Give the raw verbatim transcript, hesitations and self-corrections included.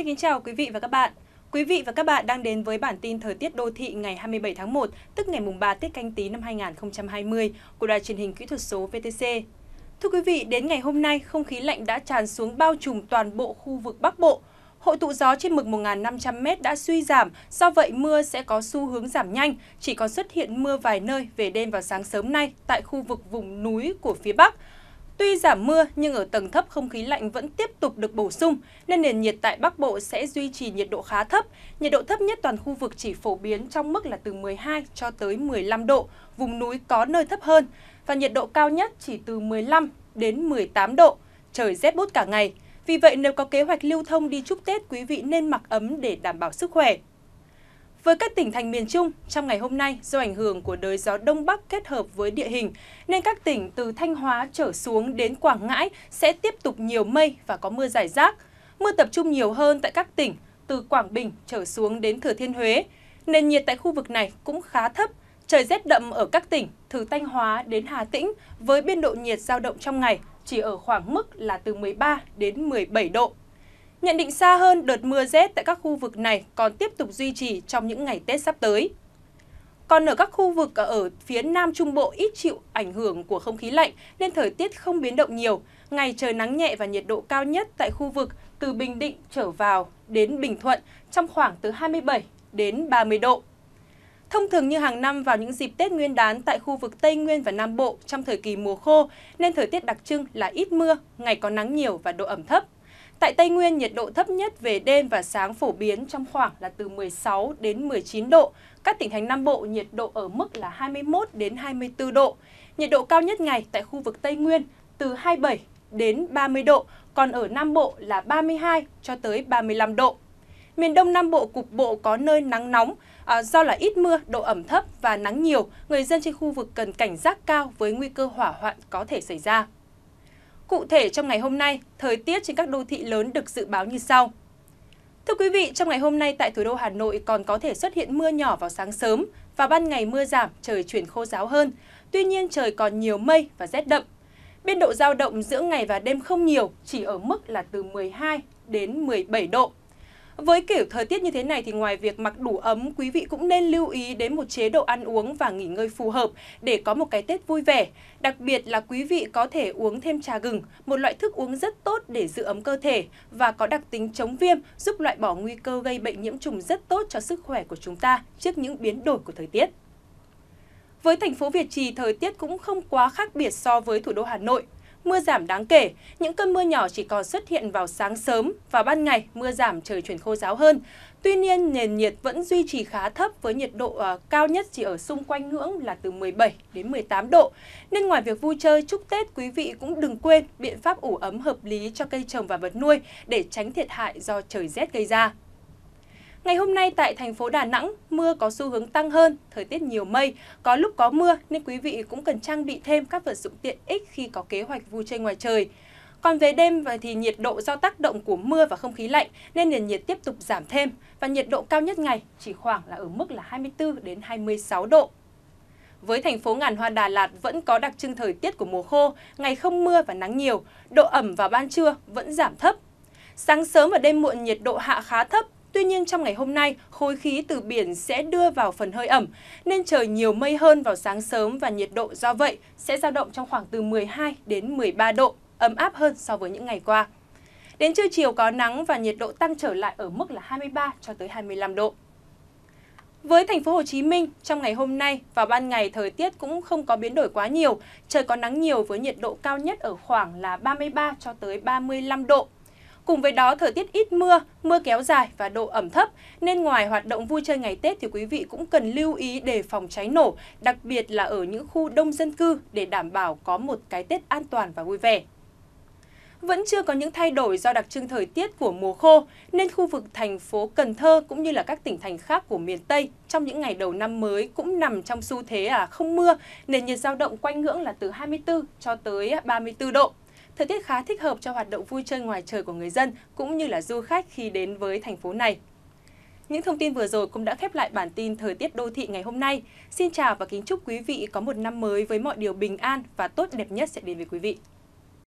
Xin kính chào quý vị và các bạn. Quý vị và các bạn đang đến với bản tin thời tiết đô thị ngày hai mươi bảy tháng một, tức ngày mùng ba Tết Canh Tý năm hai nghìn không trăm hai mươi của Đài Truyền hình Kỹ thuật số vê tê xê. Thưa quý vị, đến ngày hôm nay, không khí lạnh đã tràn xuống bao trùm toàn bộ khu vực Bắc Bộ. Hội tụ gió trên mực một nghìn năm trăm mét đã suy giảm, do vậy mưa sẽ có xu hướng giảm nhanh, chỉ còn xuất hiện mưa vài nơi về đêm và sáng sớm nay tại khu vực vùng núi của phía Bắc. Tuy giảm mưa nhưng ở tầng thấp không khí lạnh vẫn tiếp tục được bổ sung, nên nền nhiệt tại Bắc Bộ sẽ duy trì nhiệt độ khá thấp. Nhiệt độ thấp nhất toàn khu vực chỉ phổ biến trong mức là từ mười hai cho tới mười lăm độ, vùng núi có nơi thấp hơn. Và nhiệt độ cao nhất chỉ từ mười lăm đến mười tám độ, trời rét buốt cả ngày. Vì vậy nếu có kế hoạch lưu thông đi chúc Tết, quý vị nên mặc ấm để đảm bảo sức khỏe. Với các tỉnh thành miền Trung, trong ngày hôm nay, do ảnh hưởng của đới gió Đông Bắc kết hợp với địa hình, nên các tỉnh từ Thanh Hóa trở xuống đến Quảng Ngãi sẽ tiếp tục nhiều mây và có mưa rải rác. Mưa tập trung nhiều hơn tại các tỉnh từ Quảng Bình trở xuống đến Thừa Thiên Huế. Nền nhiệt tại khu vực này cũng khá thấp, trời rét đậm ở các tỉnh từ Thanh Hóa đến Hà Tĩnh với biên độ nhiệt dao động trong ngày chỉ ở khoảng mức là từ mười ba đến mười bảy độ. Nhận định xa hơn, đợt mưa rét tại các khu vực này còn tiếp tục duy trì trong những ngày Tết sắp tới. Còn ở các khu vực ở phía Nam Trung Bộ ít chịu ảnh hưởng của không khí lạnh nên thời tiết không biến động nhiều. Ngày trời nắng nhẹ và nhiệt độ cao nhất tại khu vực từ Bình Định trở vào đến Bình Thuận trong khoảng từ hai mươi bảy đến ba mươi độ. Thông thường như hàng năm vào những dịp Tết Nguyên đán tại khu vực Tây Nguyên và Nam Bộ trong thời kỳ mùa khô nên thời tiết đặc trưng là ít mưa, ngày có nắng nhiều và độ ẩm thấp. Tại Tây Nguyên, nhiệt độ thấp nhất về đêm và sáng phổ biến trong khoảng là từ mười sáu đến mười chín độ. Các tỉnh thành Nam Bộ nhiệt độ ở mức là hai mươi mốt đến hai mươi tư độ. Nhiệt độ cao nhất ngày tại khu vực Tây Nguyên từ hai mươi bảy đến ba mươi độ, còn ở Nam Bộ là ba mươi hai cho tới ba mươi lăm độ. Miền Đông Nam Bộ cục bộ có nơi nắng nóng, à, do là ít mưa, độ ẩm thấp và nắng nhiều, người dân trên khu vực cần cảnh giác cao với nguy cơ hỏa hoạn có thể xảy ra. Cụ thể trong ngày hôm nay, thời tiết trên các đô thị lớn được dự báo như sau. Thưa quý vị, trong ngày hôm nay tại thủ đô Hà Nội còn có thể xuất hiện mưa nhỏ vào sáng sớm và ban ngày mưa giảm, trời chuyển khô ráo hơn. Tuy nhiên trời còn nhiều mây và rét đậm. Biên độ dao động giữa ngày và đêm không nhiều, chỉ ở mức là từ mười hai đến mười bảy độ. Với kiểu thời tiết như thế này thì ngoài việc mặc đủ ấm, quý vị cũng nên lưu ý đến một chế độ ăn uống và nghỉ ngơi phù hợp để có một cái Tết vui vẻ. Đặc biệt là quý vị có thể uống thêm trà gừng, một loại thức uống rất tốt để giữ ấm cơ thể và có đặc tính chống viêm, giúp loại bỏ nguy cơ gây bệnh nhiễm trùng rất tốt cho sức khỏe của chúng ta trước những biến đổi của thời tiết. Với thành phố Việt Trì, thời tiết cũng không quá khác biệt so với thủ đô Hà Nội. Mưa giảm đáng kể, những cơn mưa nhỏ chỉ còn xuất hiện vào sáng sớm và ban ngày mưa giảm, trời chuyển khô ráo hơn. Tuy nhiên, nền nhiệt vẫn duy trì khá thấp với nhiệt độ uh, cao nhất chỉ ở xung quanh ngưỡng là từ mười bảy đến mười tám độ. Nên ngoài việc vui chơi chúc Tết, quý vị cũng đừng quên biện pháp ủ ấm hợp lý cho cây trồng và vật nuôi để tránh thiệt hại do trời rét gây ra. Ngày hôm nay tại thành phố Đà Nẵng, mưa có xu hướng tăng hơn, thời tiết nhiều mây, có lúc có mưa nên quý vị cũng cần trang bị thêm các vật dụng tiện ích khi có kế hoạch vui chơi ngoài trời. Còn về đêm thì nhiệt độ do tác động của mưa và không khí lạnh nên nền nhiệt tiếp tục giảm thêm và nhiệt độ cao nhất ngày chỉ khoảng là ở mức là hai mươi tư đến hai mươi sáu độ. Với thành phố ngàn hoa Đà Lạt vẫn có đặc trưng thời tiết của mùa khô, ngày không mưa và nắng nhiều, độ ẩm vào ban trưa vẫn giảm thấp. Sáng sớm và đêm muộn nhiệt độ hạ khá thấp. Tuy nhiên trong ngày hôm nay, khối khí từ biển sẽ đưa vào phần hơi ẩm, nên trời nhiều mây hơn vào sáng sớm và nhiệt độ do vậy sẽ dao động trong khoảng từ mười hai đến mười ba độ, ấm áp hơn so với những ngày qua. Đến trưa chiều có nắng và nhiệt độ tăng trở lại ở mức là hai mươi ba cho tới hai mươi lăm độ. Với thành phố Hồ Chí Minh, trong ngày hôm nay và ban ngày thời tiết cũng không có biến đổi quá nhiều, trời có nắng nhiều với nhiệt độ cao nhất ở khoảng là ba mươi ba cho tới ba mươi lăm độ. Cùng với đó, thời tiết ít mưa, mưa kéo dài và độ ẩm thấp, nên ngoài hoạt động vui chơi ngày Tết thì quý vị cũng cần lưu ý đề phòng cháy nổ, đặc biệt là ở những khu đông dân cư để đảm bảo có một cái Tết an toàn và vui vẻ. Vẫn chưa có những thay đổi do đặc trưng thời tiết của mùa khô, nên khu vực thành phố Cần Thơ cũng như là các tỉnh thành khác của miền Tây trong những ngày đầu năm mới cũng nằm trong xu thế à không mưa, nền nhiệt dao động quanh ngưỡng là từ hai mươi tư cho tới ba mươi tư độ. Thời tiết khá thích hợp cho hoạt động vui chơi ngoài trời của người dân cũng như là du khách khi đến với thành phố này. Những thông tin vừa rồi cũng đã khép lại bản tin thời tiết đô thị ngày hôm nay. Xin chào và kính chúc quý vị có một năm mới với mọi điều bình an và tốt đẹp nhất sẽ đến với quý vị.